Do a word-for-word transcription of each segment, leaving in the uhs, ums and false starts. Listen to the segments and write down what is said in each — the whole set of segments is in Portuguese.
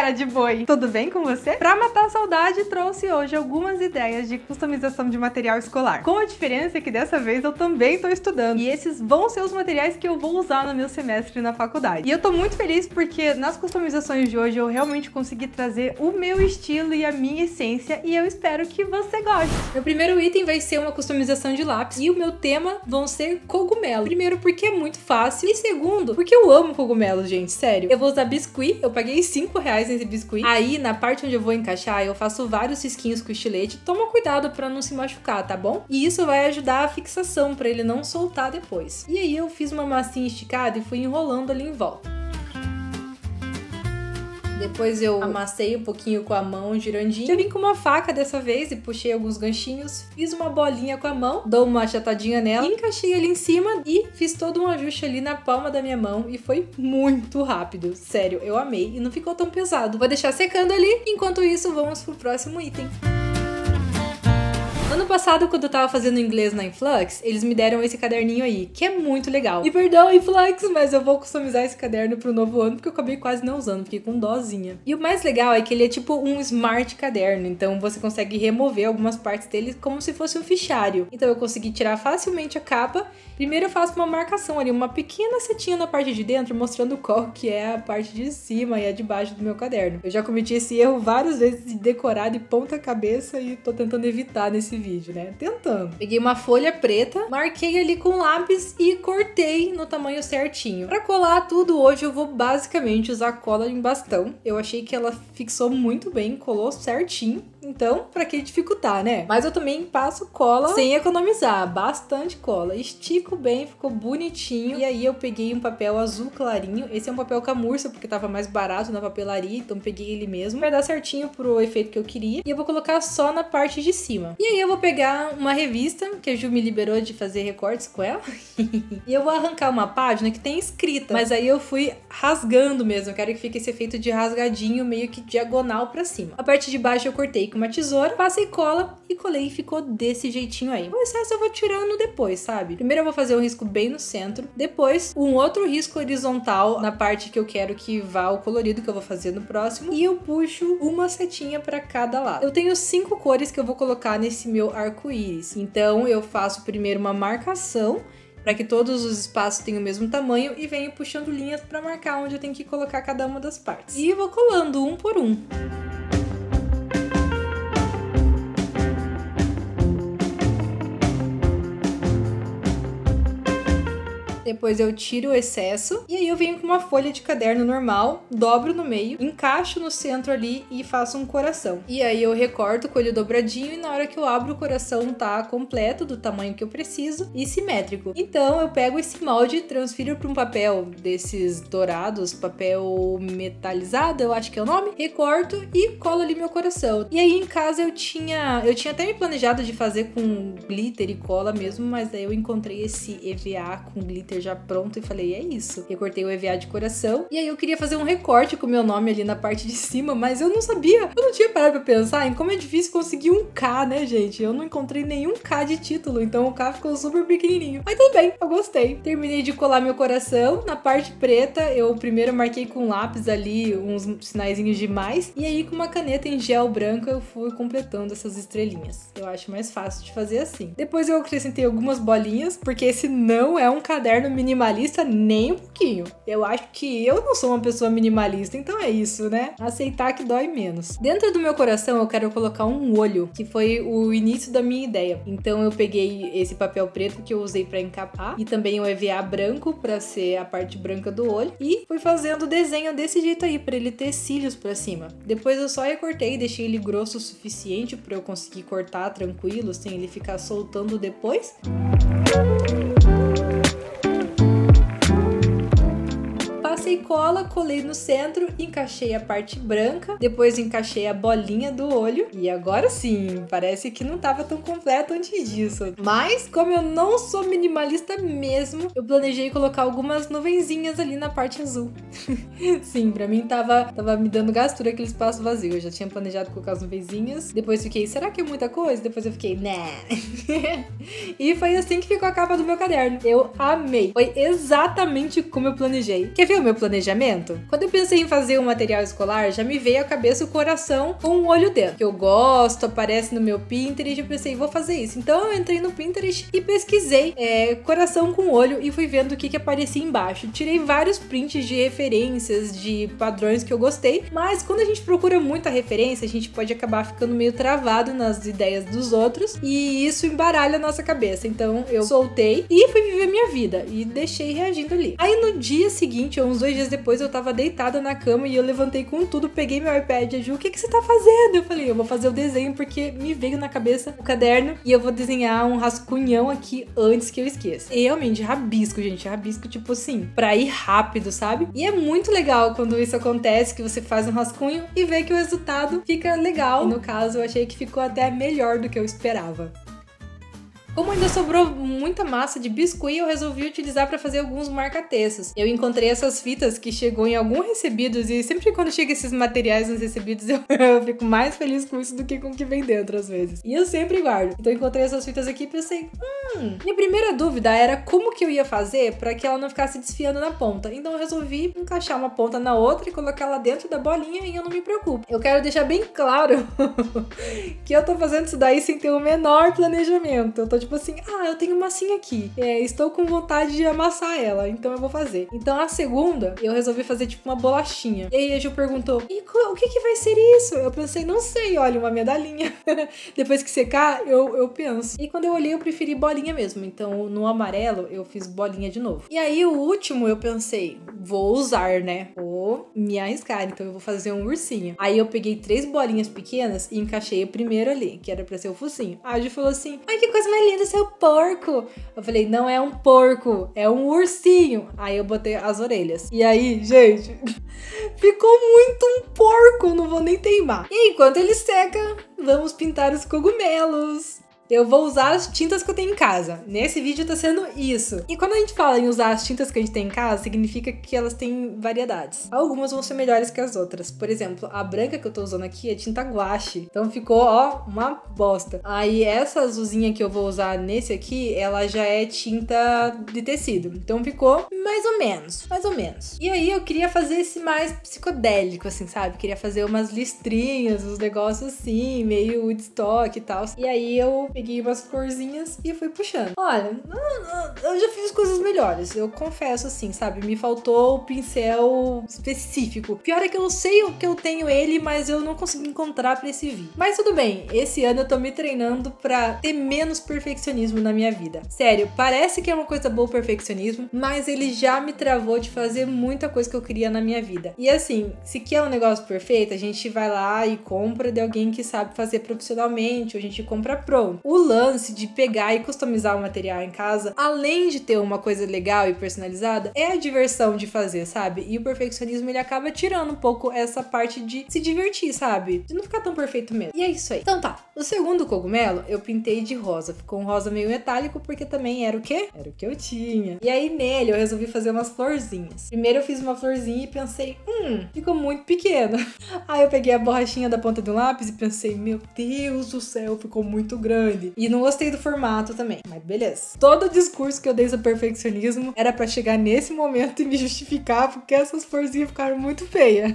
Cara de boi, tudo bem com você? Pra matar a saudade, trouxe hoje algumas ideias de customização de material escolar, com a diferença que dessa vez eu também tô estudando, e esses vão ser os materiais que eu vou usar no meu semestre na faculdade. E eu tô muito feliz porque nas customizações de hoje eu realmente consegui trazer o meu estilo e a minha essência, e eu espero que você goste. Meu primeiro item vai ser uma customização de lápis, e o meu tema vão ser cogumelos. Primeiro porque é muito fácil, e segundo porque eu amo cogumelos, gente, sério. Eu vou usar biscuit, eu paguei cinco reais nesse biscuit. Aí, na parte onde eu vou encaixar, eu faço vários risquinhos com estilete. Toma cuidado pra não se machucar, tá bom? E isso vai ajudar a fixação, pra ele não soltar depois. E aí eu fiz uma massinha esticada e fui enrolando ali em volta. Depois eu amassei um pouquinho com a mão, girandinho. Já vim com uma faca dessa vez e puxei alguns ganchinhos. Fiz uma bolinha com a mão, dou uma achatadinha nela, encaixei ali em cima e fiz todo um ajuste ali na palma da minha mão. E foi muito rápido, sério, eu amei. E não ficou tão pesado. Vou deixar secando ali. Enquanto isso, vamos pro próximo item. Ano passado, quando eu tava fazendo inglês na Influx, eles me deram esse caderninho aí, que é muito legal. E perdão, Influx, mas eu vou customizar esse caderno pro novo ano, porque eu acabei quase não usando, fiquei com dózinha. E o mais legal é que ele é tipo um smart caderno, então você consegue remover algumas partes dele como se fosse um fichário. Então eu consegui tirar facilmente a capa. Primeiro eu faço uma marcação ali, uma pequena setinha na parte de dentro, mostrando qual que é a parte de cima e a de baixo do meu caderno. Eu já cometi esse erro várias vezes de decorar de ponta cabeça e tô tentando evitar nesse vídeo, né? Tentando. Peguei uma folha preta, marquei ali com lápis e cortei no tamanho certinho. Pra colar tudo hoje eu vou basicamente usar cola em bastão. Eu achei que ela fixou muito bem, colou certinho. Então, pra que dificultar, né? Mas eu também passo cola sem economizar, bastante cola. Estico bem, ficou bonitinho. E aí eu peguei um papel azul clarinho. Esse é um papel camurça, porque tava mais barato na papelaria, então peguei ele mesmo. Vai dar certinho pro efeito que eu queria. E eu vou colocar só na parte de cima. E aí eu vou pegar uma revista, que a Ju me liberou de fazer recortes com ela. E eu vou arrancar uma página que tem escrita. Mas aí eu fui rasgando mesmo. Eu quero que fique esse efeito de rasgadinho, meio que diagonal pra cima. A parte de baixo eu cortei com uma tesoura, passei cola e colei e ficou desse jeitinho aí. O excesso eu vou tirando depois, sabe? Primeiro eu vou fazer um risco bem no centro, depois um outro risco horizontal na parte que eu quero que vá o colorido, que eu vou fazer no próximo, e eu puxo uma setinha pra cada lado. Eu tenho cinco cores que eu vou colocar nesse meu arco-íris, então eu faço primeiro uma marcação para que todos os espaços tenham o mesmo tamanho e venho puxando linhas para marcar onde eu tenho que colocar cada uma das partes. E vou colando um por um. Depois eu tiro o excesso e aí eu venho com uma folha de caderno normal, dobro no meio, encaixo no centro ali e faço um coração. E aí eu recorto com ele dobradinho e na hora que eu abro o coração tá completo, do tamanho que eu preciso e simétrico. Então eu pego esse molde e transfiro para um papel desses dourados, papel metalizado, eu acho que é o nome, recorto e colo ali meu coração. E aí em casa eu tinha, eu tinha até me planejado de fazer com glitter e cola mesmo, mas aí eu encontrei esse E V A com glitter já pronto e falei, é isso. Recortei o E V A de coração, e aí eu queria fazer um recorte com o meu nome ali na parte de cima, mas eu não sabia, eu não tinha parado pra pensar em como é difícil conseguir um K, né, gente? Eu não encontrei nenhum K de título, então o K ficou super pequenininho. Mas tudo bem, eu gostei. Terminei de colar meu coração, na parte preta eu primeiro marquei com lápis ali uns sinaizinhos de mais, e aí com uma caneta em gel branco eu fui completando essas estrelinhas. Eu acho mais fácil de fazer assim. Depois eu acrescentei algumas bolinhas, porque esse não é um caderno minimalista nem um pouquinho. Eu acho que eu não sou uma pessoa minimalista, então é isso, né? Aceitar que dói menos. Dentro do meu coração eu quero colocar um olho, que foi o início da minha ideia. Então eu peguei esse papel preto que eu usei pra encapar e também o E V A branco pra ser a parte branca do olho e fui fazendo o desenho desse jeito aí, pra ele ter cílios pra cima. Depois eu só recortei e deixei ele grosso o suficiente pra eu conseguir cortar tranquilo, sem ele ficar soltando depois. Passei cola, colei no centro, encaixei a parte branca, depois encaixei a bolinha do olho. E agora sim, parece que não tava tão completo antes disso. Mas, como eu não sou minimalista mesmo, eu planejei colocar algumas nuvenzinhas ali na parte azul. Sim, pra mim tava, tava me dando gastura aquele espaço vazio. Eu já tinha planejado colocar as nuvenzinhas. Depois fiquei, será que é muita coisa? Depois eu fiquei, né? E foi assim que ficou a capa do meu caderno. Eu amei. Foi exatamente como eu planejei. Quer ver o meu planejamento? planejamento? Quando eu pensei em fazer um material escolar, já me veio à cabeça o coração com um olho dentro, que eu gosto, aparece no meu Pinterest, eu pensei, vou fazer isso. Então eu entrei no Pinterest e pesquisei é, coração com olho e fui vendo o que que aparecia embaixo. Tirei vários prints de referências, de padrões que eu gostei, mas quando a gente procura muita referência, a gente pode acabar ficando meio travado nas ideias dos outros e isso embaralha a nossa cabeça. Então eu soltei e fui viver minha vida e deixei reagindo ali. Aí no dia seguinte, ou uns dois dias depois, eu tava deitada na cama e eu levantei com tudo, peguei meu iPad e a Ju, o que que você tá fazendo? Eu falei, eu vou fazer o desenho porque me veio na cabeça o caderno e eu vou desenhar um rascunhão aqui antes que eu esqueça. E realmente, rabisco, gente, rabisco tipo assim, pra ir rápido, sabe? E é muito legal quando isso acontece, que você faz um rascunho e vê que o resultado fica legal. E no caso, eu achei que ficou até melhor do que eu esperava. Como ainda sobrou muita massa de biscuit, eu resolvi utilizar para fazer alguns marca-textos. Eu encontrei essas fitas que chegou em alguns recebidos e sempre quando chega esses materiais nos recebidos eu, eu fico mais feliz com isso do que com o que vem dentro às vezes. E eu sempre guardo. Então eu encontrei essas fitas aqui e pensei, hum... minha primeira dúvida era como que eu ia fazer para que ela não ficasse desfiando na ponta. Então eu resolvi encaixar uma ponta na outra e colocar ela dentro da bolinha e eu não me preocupo. Eu quero deixar bem claro que eu tô fazendo isso daí sem ter o menor planejamento. Eu tô tipo assim, ah, eu tenho massinha aqui, é, estou com vontade de amassar ela, então eu vou fazer. Então a segunda, eu resolvi fazer tipo uma bolachinha. E aí a Ju perguntou, e o que que vai ser isso? Eu pensei, não sei, olha, uma medalhinha. Depois que secar, eu, eu penso. E quando eu olhei, eu preferi bolinha mesmo. Então no amarelo, eu fiz bolinha de novo. E aí o último, eu pensei, vou usar, né? Vou me arriscar, então eu vou fazer um ursinho. Aí eu peguei três bolinhas pequenas e encaixei a primeira ali, que era pra ser o focinho. A Ju falou assim, ai, que coisa mais lindo seu porco. Eu falei, não é um porco, é um ursinho. Aí eu botei as orelhas. E aí, gente, ficou muito um porco, não vou nem teimar. E enquanto ele seca, vamos pintar os cogumelos. Eu vou usar as tintas que eu tenho em casa. Nesse vídeo tá sendo isso. E quando a gente fala em usar as tintas que a gente tem em casa, significa que elas têm variedades. Algumas vão ser melhores que as outras. Por exemplo, a branca que eu tô usando aqui é tinta guache. Então ficou, ó, uma bosta. Aí essa azulzinha que eu vou usar nesse aqui, ela já é tinta de tecido. Então ficou mais ou menos, mais ou menos. E aí eu queria fazer esse mais psicodélico, assim, sabe? Queria fazer umas listrinhas, uns negócios assim, meio Woodstock e tal. E aí eu... peguei umas corzinhas e fui puxando. Olha, eu já fiz coisas melhores, eu confesso assim, sabe? Me faltou o pincel específico. Pior é que eu não sei o que eu tenho ele, mas eu não consegui encontrar pra esse vídeo. Mas tudo bem, esse ano eu tô me treinando pra ter menos perfeccionismo na minha vida. Sério, parece que é uma coisa boa o perfeccionismo, mas ele já me travou de fazer muita coisa que eu queria na minha vida. E assim, se quer um negócio perfeito, a gente vai lá e compra de alguém que sabe fazer profissionalmente, ou a gente compra pronto. O lance de pegar e customizar o material em casa, além de ter uma coisa legal e personalizada, é a diversão de fazer, sabe? E o perfeccionismo, ele acaba tirando um pouco essa parte de se divertir, sabe? De não ficar tão perfeito mesmo. E é isso aí. Então tá, o segundo cogumelo eu pintei de rosa. Ficou um rosa meio metálico, porque também era o quê? Era o que eu tinha. E aí nele eu resolvi fazer umas florzinhas. Primeiro eu fiz uma florzinha e pensei, hum, ficou muito pequena. Aí eu peguei a borrachinha da ponta do lápis e pensei, meu Deus do céu, ficou muito grande. E não gostei do formato também, mas beleza. Todo o discurso que eu dei sobre perfeccionismo era pra chegar nesse momento e me justificar porque essas florzinhas ficaram muito feias.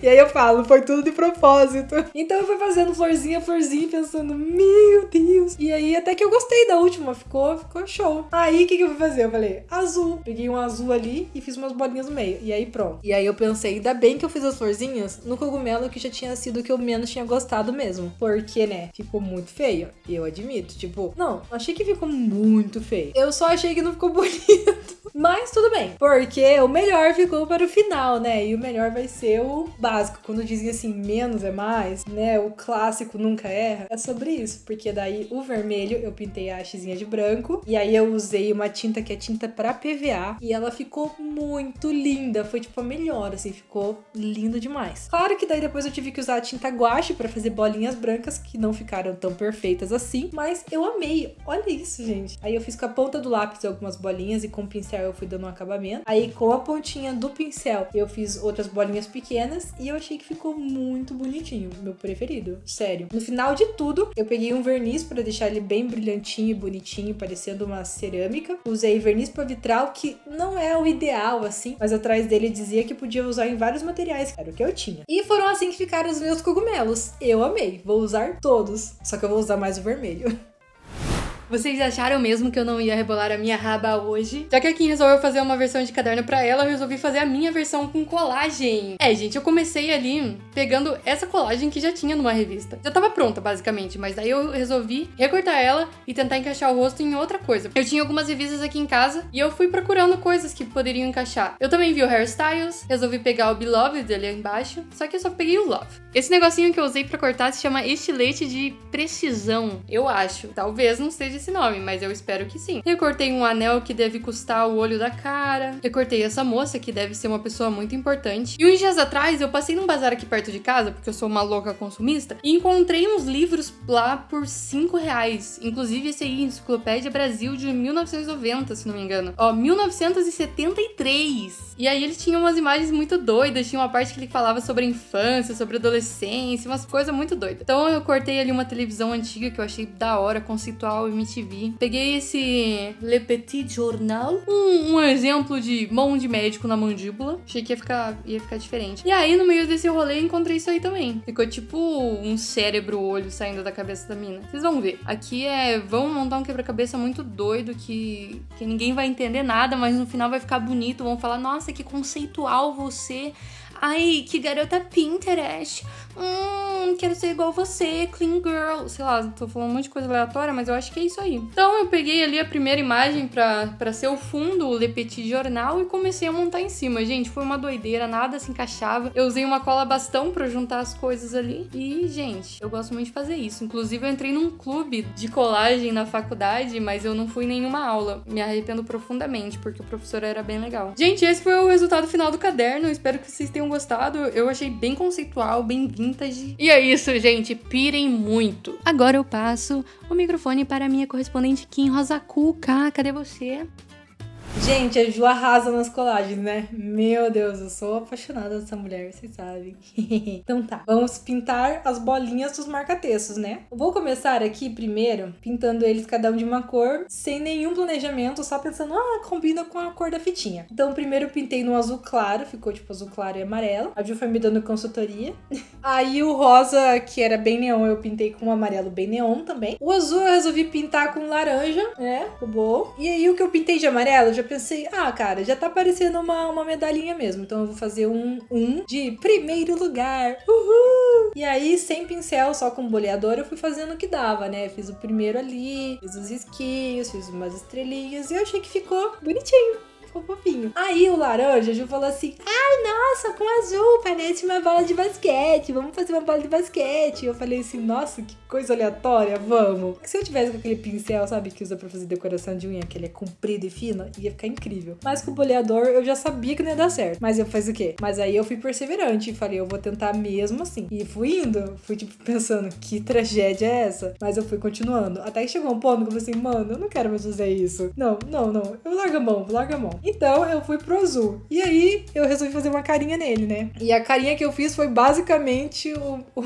E aí eu falo, foi tudo de propósito. Então eu fui fazendo florzinha, florzinha, pensando, meu Deus. E aí até que eu gostei da última, ficou, ficou show. Aí o que que eu fui fazer? Eu falei, azul. Peguei um azul ali e fiz umas bolinhas no meio. E aí pronto. E aí eu pensei, ainda bem que eu fiz as florzinhas no cogumelo que já tinha sido o que eu menos tinha gostado mesmo. Porque, né, ficou muito feio. Feio, eu admito, tipo, não, achei que ficou muito feio. Eu só achei que não ficou bonito. Mas tudo bem, porque o melhor ficou para o final, né? E o melhor vai ser o básico. Quando dizem assim, menos é mais, né? O clássico nunca erra. É sobre isso, porque daí o vermelho eu pintei a hastezinha de branco. E aí eu usei uma tinta que é tinta para P V A. E ela ficou muito linda. Foi tipo a melhor, assim, ficou lindo demais. Claro que daí depois eu tive que usar a tinta guache para fazer bolinhas brancas que não ficaram tão perfeitas assim. Mas eu amei. Olha isso, gente. Aí eu fiz com a ponta do lápis algumas bolinhas e com o pincel eu fui dando um acabamento. Aí com a pontinha do pincel eu fiz outras bolinhas pequenas e eu achei que ficou muito bonitinho. Meu preferido, sério. No final de tudo, eu peguei um verniz pra deixar ele bem brilhantinho e bonitinho, parecendo uma cerâmica. Usei verniz para vitral, que não é o ideal assim, mas atrás dele dizia que podia usar em vários materiais, era o que eu tinha. E foram assim que ficaram os meus cogumelos. Eu amei, vou usar todos, só que eu vou usar mais o vermelho. Vocês acharam mesmo que eu não ia rebolar a minha raba hoje? Já que a Kim resolveu fazer uma versão de caderno pra ela, eu resolvi fazer a minha versão com colagem. É, gente, eu comecei ali pegando essa colagem que já tinha numa revista. Já tava pronta, basicamente, mas daí eu resolvi recortar ela e tentar encaixar o rosto em outra coisa. Eu tinha algumas revistas aqui em casa e eu fui procurando coisas que poderiam encaixar. Eu também vi o Hairstyles, resolvi pegar o Beloved ali embaixo, só que eu só peguei o Love. Esse negocinho que eu usei pra cortar se chama estilete de precisão, eu acho. Talvez não seja esse nome, mas eu espero que sim. Eu cortei um anel que deve custar o olho da cara. Eu cortei essa moça que deve ser uma pessoa muito importante. E uns dias atrás eu passei num bazar aqui perto de casa, porque eu sou uma louca consumista, e encontrei uns livros lá por cinco reais. Inclusive esse aí, Enciclopédia Brasil de mil novecentos e noventa, se não me engano. Ó, mil novecentos e setenta e três! E aí eles tinham umas imagens muito doidas, tinha uma parte que ele falava sobre a infância, sobre a adolescência, umas coisas muito doidas. Então eu cortei ali uma televisão antiga que eu achei da hora, conceitual e M T V. Peguei esse Le Petit Journal, um, um exemplo de mão de médico na mandíbula. Achei que ia ficar, ia ficar diferente. E aí, no meio desse rolê, encontrei isso aí também. Ficou tipo um cérebro-olho saindo da cabeça da mina. Vocês vão ver. Aqui é... vão montar um quebra-cabeça muito doido que, que ninguém vai entender nada, mas no final vai ficar bonito. Vão falar, nossa, que conceitual você... ai, que garota Pinterest. Hum, quero ser igual você, clean girl. Sei lá, tô falando um monte de coisa aleatória, mas eu acho que é isso aí. Então eu peguei ali a primeira imagem pra, pra ser o fundo, o Le Petit Journal, e comecei a montar em cima. Gente, foi uma doideira, nada se encaixava. Eu usei uma cola bastão pra juntar as coisas ali. E, gente, eu gosto muito de fazer isso. Inclusive, eu entrei num clube de colagem na faculdade, mas eu não fui em nenhuma aula. Me arrependo profundamente, porque o professor era bem legal. Gente, esse foi o resultado final do caderno. Eu espero que vocês tenham gostado, eu achei bem conceitual, bem vintage. E é isso, gente, pirem muito. Agora eu passo o microfone para a minha correspondente Kim Rosacuca. Cadê você? Gente, a Ju arrasa nas colagens, né? Meu Deus, eu sou apaixonada dessa mulher, vocês sabem. Então tá, vamos pintar as bolinhas dos marca-textos, né? Eu vou começar aqui primeiro, pintando eles cada um de uma cor, sem nenhum planejamento, só pensando, ah, combina com a cor da fitinha. Então primeiro eu pintei no azul claro, ficou tipo azul claro e amarelo. A Ju foi me dando consultoria. Aí o rosa, que era bem neon, eu pintei com um amarelo bem neon também. O azul eu resolvi pintar com laranja, né? O bom. E aí o que eu pintei de amarelo, já pensei, ah, cara, já tá parecendo uma, uma medalhinha mesmo, então eu vou fazer um, um de primeiro lugar, uhul! E aí, sem pincel, só com boleador, eu fui fazendo o que dava, né? Fiz o primeiro ali, fiz os risquinhos, fiz umas estrelinhas e eu achei que ficou bonitinho. Fofinho. Aí o laranja, a Ju falou assim, ai, nossa, com azul, parece uma bola de basquete, vamos fazer uma bola de basquete. Eu falei assim, nossa, que coisa aleatória, vamos. Se eu tivesse com aquele pincel, sabe, que usa pra fazer decoração de unha, que ele é comprido e fino, ia ficar incrível. Mas com o boleador, eu já sabia que não ia dar certo. Mas eu fiz o quê? Mas aí eu fui perseverante e falei, eu vou tentar mesmo assim. E fui indo, fui tipo pensando, que tragédia é essa? Mas eu fui continuando. Até que chegou um ponto que eu falei assim, mano, eu não quero mais fazer isso. Não, não, não, eu largo a mão, largo a mão. Então eu fui pro azul. E aí eu resolvi fazer uma carinha nele, né? E a carinha que eu fiz foi basicamente o... o...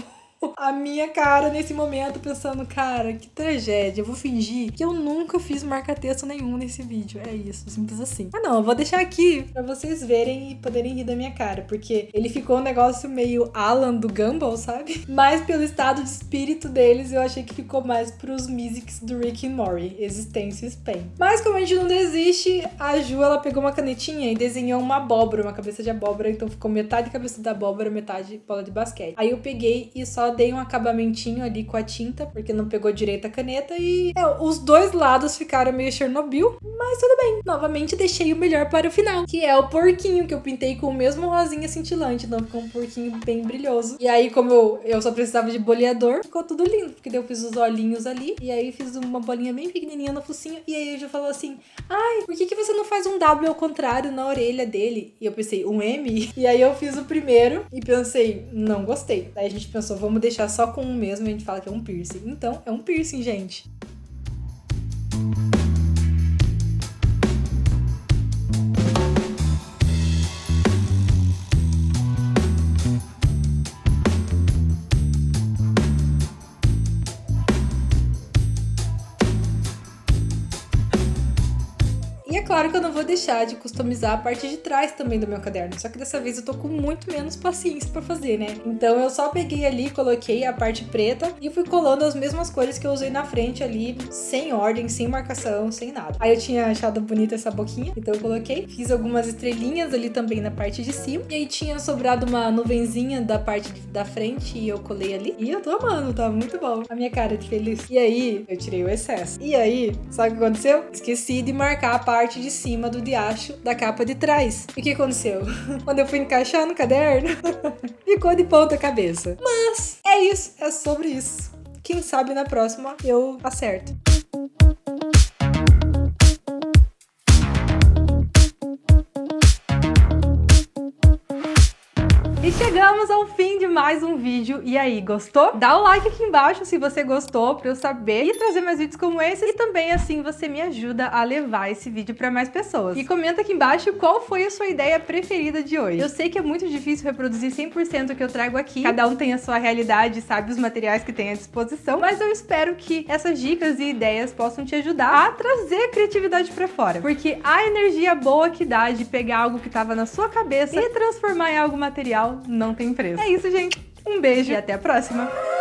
a minha cara nesse momento, pensando, cara, que tragédia, eu vou fingir que eu nunca fiz marca-texto nenhum nesse vídeo, é isso, simples assim. Ah não, eu vou deixar aqui pra vocês verem e poderem rir da minha cara, porque ele ficou um negócio meio Alan do Gumball, sabe? Mas pelo estado de espírito deles, eu achei que ficou mais pros musics do Rick and Morty, existência e spam. Mas como a gente não desiste, a Ju, ela pegou uma canetinha e desenhou uma abóbora, uma cabeça de abóbora, então ficou metade cabeça da abóbora, metade bola de basquete. Aí eu peguei e só dei um acabamentinho ali com a tinta, porque não pegou direito a caneta e é, os dois lados ficaram meio Chernobyl, mas tudo bem. Novamente deixei o melhor para o final, que é o porquinho, que eu pintei com o mesmo rosinha cintilante, então ficou um porquinho bem brilhoso. E aí, como eu, eu só precisava de boleador, ficou tudo lindo, porque daí eu fiz os olhinhos ali, e aí fiz uma bolinha bem pequenininha no focinho, e aí eu já falou assim, ai, por que que você não faz um W ao contrário na orelha dele? E eu pensei, um M? E aí eu fiz o primeiro, e pensei, não gostei. Daí a gente pensou, vamos deixar só com um mesmo, a gente fala que é um piercing. Então, é um piercing, gente. claro que eu não vou deixar de customizar a parte de trás também do meu caderno, só que dessa vez eu tô com muito menos paciência pra fazer, né? Então eu só peguei ali, coloquei a parte preta e fui colando as mesmas cores que eu usei na frente ali, sem ordem, sem marcação, sem nada. Aí eu tinha achado bonita essa boquinha, então eu coloquei, fiz algumas estrelinhas ali também na parte de cima, e aí tinha sobrado uma nuvenzinha da parte de, da frente e eu colei ali, e eu tô amando, tá muito bom. A minha cara de feliz. E aí, eu tirei o excesso. E aí, sabe o que aconteceu? Esqueci de marcar a parte de cima do diacho da capa de trás. E o que aconteceu? Quando eu fui encaixar no caderno, ficou de ponta cabeça. Mas, é isso, é sobre isso. Quem sabe na próxima eu acerto. E chegamos ao fim de mais um vídeo. E aí, gostou? Dá o like aqui embaixo se você gostou, pra eu saber e trazer mais vídeos como esse. E também assim você me ajuda a levar esse vídeo pra mais pessoas. E comenta aqui embaixo qual foi a sua ideia preferida de hoje. Eu sei que é muito difícil reproduzir cem por cento o que eu trago aqui. Cada um tem a sua realidade, sabe os materiais que tem à disposição. Mas eu espero que essas dicas e ideias possam te ajudar a trazer a criatividade pra fora. Porque a energia boa que dá de pegar algo que tava na sua cabeça e transformar em algo material não tem preço. É isso, gente. Um beijo e até a próxima!